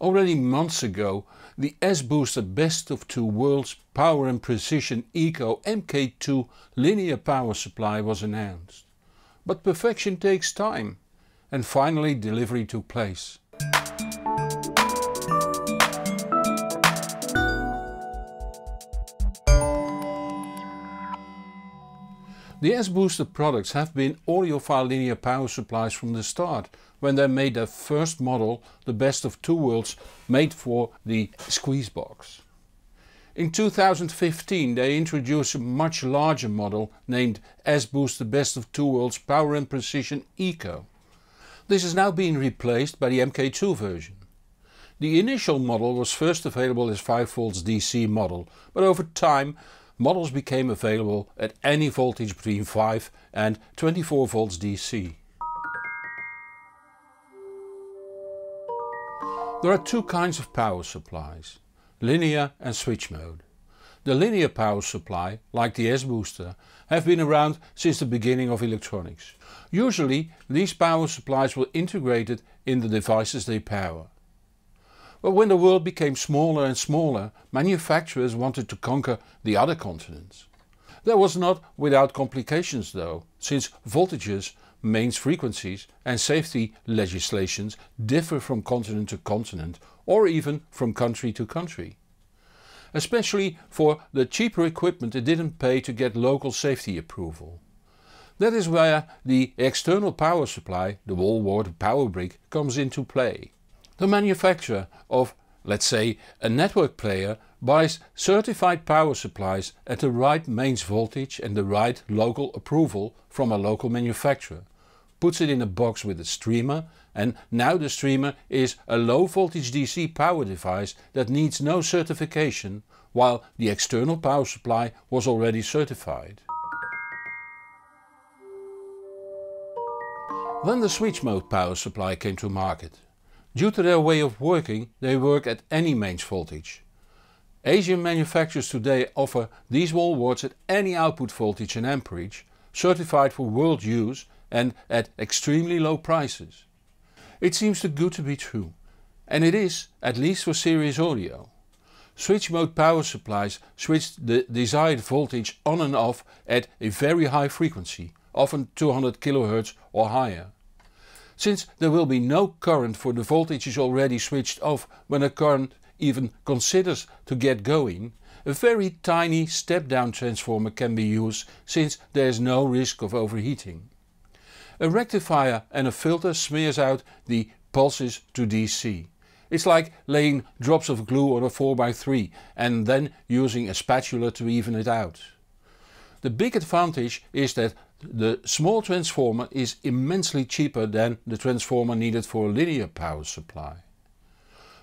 Already months ago, the sBooster Best of Two Worlds Power and Precision Eco MK2 linear power supply was announced. But perfection takes time, and finally delivery took place. The sBooster products have been audiophile linear power supplies from the start, when they made their first model, the Best of Two Worlds, made for the Squeeze Box. In 2015 they introduced a much larger model named sBooster Best of Two Worlds Power and Precision Eco. This is now being replaced by the MK2 version. The initial model was first available as 5V DC model, but over time models became available at any voltage between 5 and 24V DC. There are two kinds of power supplies, linear and switch mode. The linear power supply, like the sBooster, have been around since the beginning of electronics. Usually these power supplies were integrated in the devices they power. But when the world became smaller and smaller, manufacturers wanted to conquer the other continents. That was not without complications though, since voltages, mains frequencies and safety legislations differ from continent to continent or even from country to country. Especially for the cheaper equipment, it didn't pay to get local safety approval. That is where the external power supply, the wall wart, the power brick, comes into play. The manufacturer of, let's say, a network player buys certified power supplies at the right mains voltage and the right local approval from a local manufacturer, puts it in a box with a streamer, and now the streamer is a low voltage DC power device that needs no certification, while the external power supply was already certified. Then the switch mode power supply came to market. Due to their way of working, they work at any mains voltage. Asian manufacturers today offer these wall warts at any output voltage and amperage, certified for world use and at extremely low prices. It seems too good to be true, and it is, at least for serious audio. Switch mode power supplies switch the desired voltage on and off at a very high frequency, often 200 kHz or higher. Since there will be no current for the voltages already switched off when a current even considers to get going, a very tiny step-down transformer can be used since there is no risk of overheating. A rectifier and a filter smears out the pulses to DC. It's like laying drops of glue on a 4x3 and then using a spatula to even it out. The big advantage is that the small transformer is immensely cheaper than the transformer needed for a linear power supply.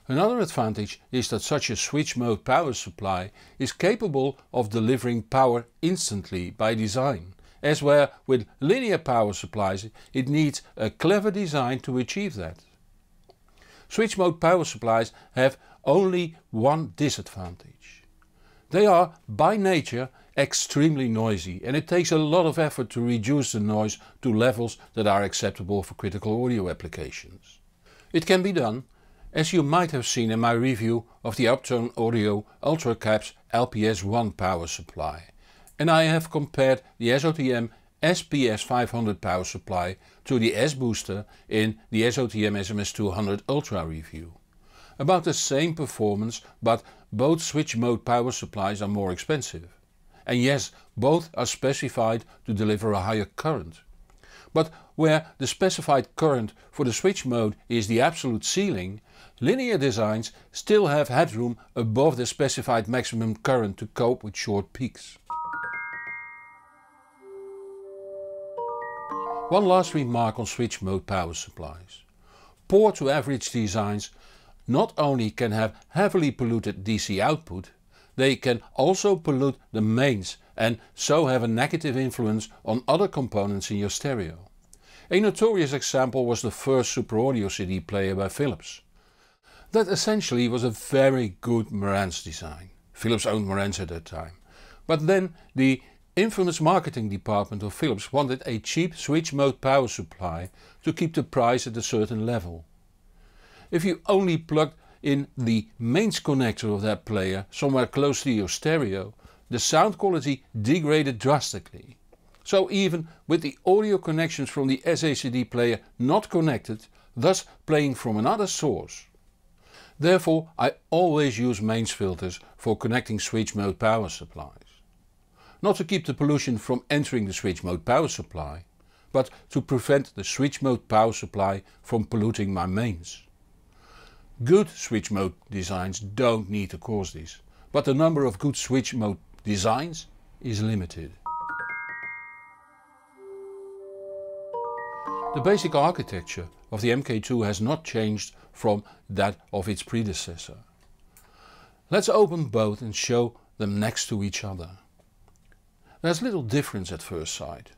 Another advantage is that such a switch mode power supply is capable of delivering power instantly by design, as where with linear power supplies it needs a clever design to achieve that. Switch mode power supplies have only one disadvantage. They are by nature extremely noisy, and it takes a lot of effort to reduce the noise to levels that are acceptable for critical audio applications. It can be done, as you might have seen in my review of the Uptone Audio Ultra Caps LPS 1 power supply, and I have compared the SOTM SPS 500 power supply to the sBooster in the SOTM SMS 200 Ultra review. About the same performance, but both switch mode power supplies are more expensive. And yes, both are specified to deliver a higher current. But where the specified current for the switch mode is the absolute ceiling, linear designs still have headroom above the specified maximum current to cope with short peaks. One last remark on switch mode power supplies. Poor to average designs not only can have heavily polluted DC output, they can also pollute the mains and so have a negative influence on other components in your stereo. A notorious example was the first Super Audio CD player by Philips. That essentially was a very good Marantz design. Philips owned Marantz at that time. But then the infamous marketing department of Philips wanted a cheap switch mode power supply to keep the price at a certain level. If you only plugged in the mains connector of that player, somewhere close to your stereo, the sound quality degraded drastically. So even with the audio connections from the SACD player not connected, thus playing from another source. Therefore I always use mains filters for connecting switch mode power supplies. Not to keep the pollution from entering the switch mode power supply, but to prevent the switch mode power supply from polluting my mains. Good switch mode designs don't need to cause this, but the number of good switch mode designs is limited. The basic architecture of the MK2 has not changed from that of its predecessor. Let's open both and show them next to each other. There's little difference at first sight.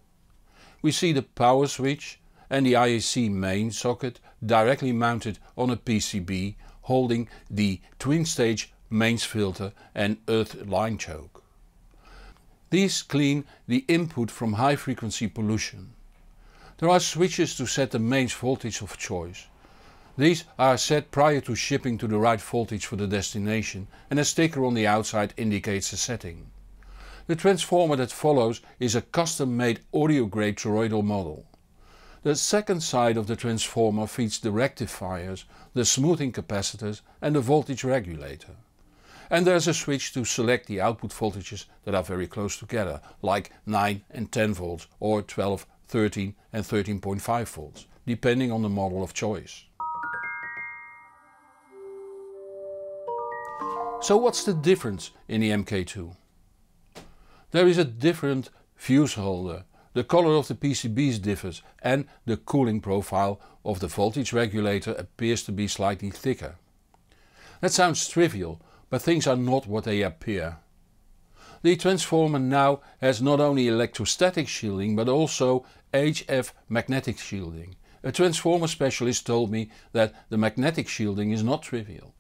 We see the power switch and the IAC main socket directly mounted on a PCB holding the twin-stage mains filter and earth line choke. These clean the input from high-frequency pollution. There are switches to set the mains voltage of choice. These are set prior to shipping to the right voltage for the destination, and a sticker on the outside indicates the setting. The transformer that follows is a custom-made audio-grade toroidal model. The second side of the transformer feeds the rectifiers, the smoothing capacitors and the voltage regulator. And there's a switch to select the output voltages that are very close together, like 9 and 10 volts or 12, 13 and 13.5 volts, depending on the model of choice. So what's the difference in the MK2? There is a different fuse holder, the color of the PCBs differs and the cooling profile of the voltage regulator appears to be slightly thicker. That sounds trivial, but things are not what they appear. The transformer now has not only electrostatic shielding but also HF magnetic shielding. A transformer specialist told me that the magnetic shielding is not trivial.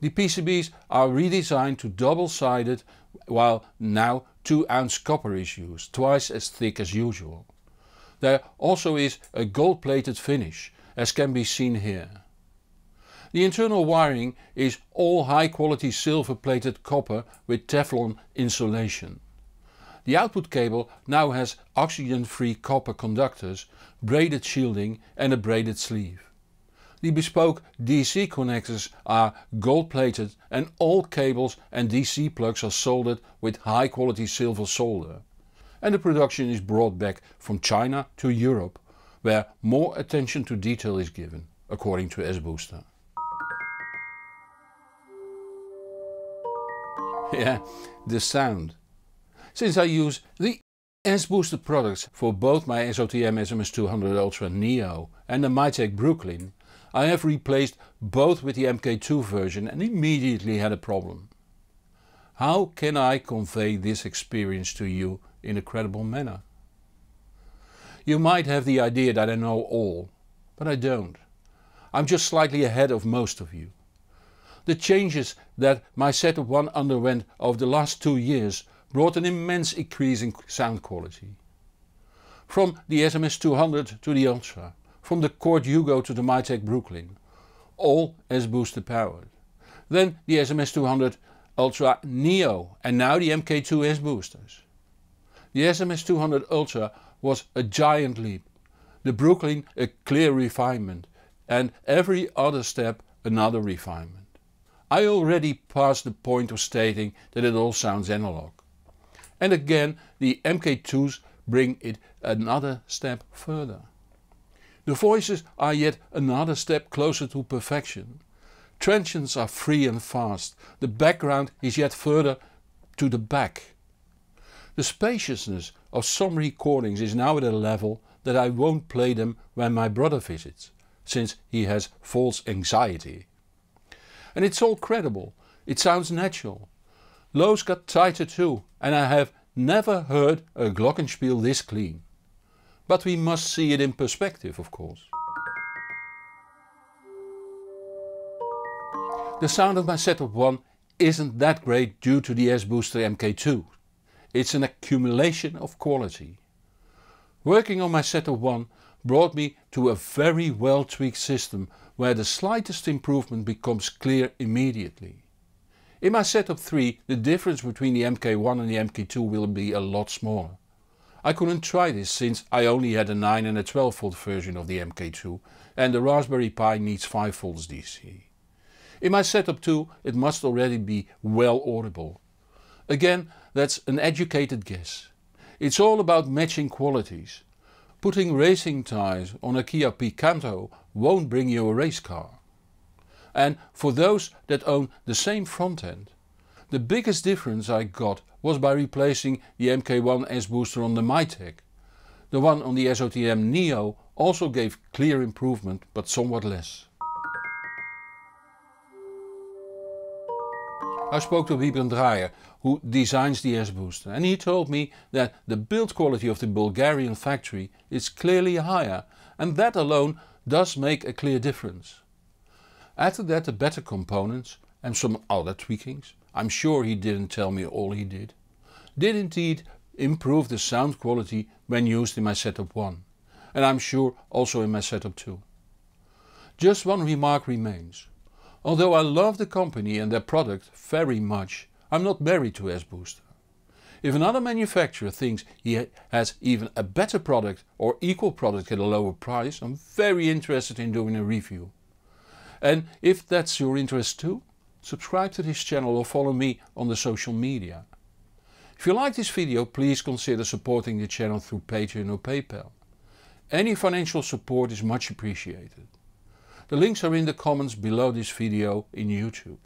The PCBs are redesigned to double-sided, while now 2-ounce copper is used, twice as thick as usual. There also is a gold-plated finish, as can be seen here. The internal wiring is all high-quality silver-plated copper with Teflon insulation. The output cable now has oxygen-free copper conductors, braided shielding and a braided sleeve. The bespoke DC connectors are gold-plated and all cables and DC plugs are soldered with high-quality silver solder. And the production is brought back from China to Europe, where more attention to detail is given, according to sBooster. Yeah, the sound. Since I use the sBooster products for both my SOTM SMS 200 Ultra Neo and the Mytek Brooklyn, I have replaced both with the MK2 version and immediately had a problem. How can I convey this experience to you in a credible manner? You might have the idea that I know all, but I don't. I'm just slightly ahead of most of you. The changes that my Setup 1 underwent over the last 2 years brought an immense increase in sound quality. From the SMS 200 to the Ultra. From the Cord Hugo to the Mytek Brooklyn, all sBooster powered. Then the SMS 200 Ultra Neo and now the MK2 sBoosters. The SMS 200 Ultra was a giant leap, the Brooklyn a clear refinement and every other step another refinement. I already passed the point of stating that it all sounds analog. And again the MK2s bring it another step further. The voices are yet another step closer to perfection. Transients are free and fast, the background is yet further to the back. The spaciousness of some recordings is now at a level that I won't play them when my brother visits, since he has false anxiety. And it's all credible, it sounds natural. Lows got tighter too, and I have never heard a glockenspiel this clean. But we must see it in perspective, of course. The sound of my Setup 1 isn't that great due to the sBooster MK2. It's an accumulation of quality. Working on my Setup 1, brought me to a very well tweaked system where the slightest improvement becomes clear immediately. In my setup 3, the difference between the MK1 and the MK2 will be a lot smaller. I couldn't try this since I only had a 9 and a 12V version of the MK2 and the Raspberry Pi needs 5V DC. In my setup 2 it must already be well audible. Again, that's an educated guess. It's all about matching qualities. Putting racing tires on a Kia Picanto won't bring you a race car. And for those that own the same front end, the biggest difference I got was by replacing the MK1 sBooster on the Mytek. The one on the SOTM Neo also gave clear improvement, but somewhat less. I spoke to Wiebren Draaijer, who designs the sBooster, and he told me that the build quality of the Bulgarian factory is clearly higher, and that alone does make a clear difference. After that, the better components and some other tweakings, I'm sure he didn't tell me all he did indeed improve the sound quality when used in my setup 1, and I'm sure also in my setup 2. Just one remark remains. Although I love the company and their product very much, I'm not married to sBooster. If another manufacturer thinks he has even a better product or equal product at a lower price, I'm very interested in doing a review. And if that's your interest too, subscribe to this channel or follow me on the social media. If you like this video, please consider supporting the channel through Patreon or PayPal. Any financial support is much appreciated. The links are in the comments below this video in YouTube.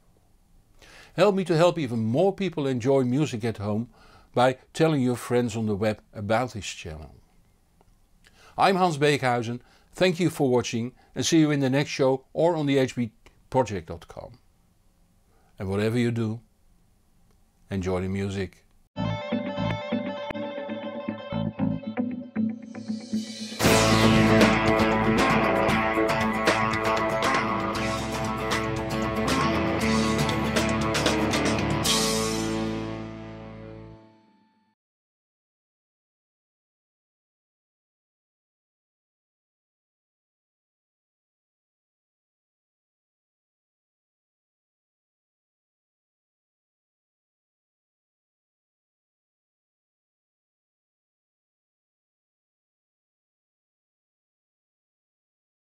Help me to help even more people enjoy music at home by telling your friends on the web about this channel. I'm Hans Beekhuizen, thank you for watching and see you in the next show or on the hbproject.com. And whatever you do, enjoy the music.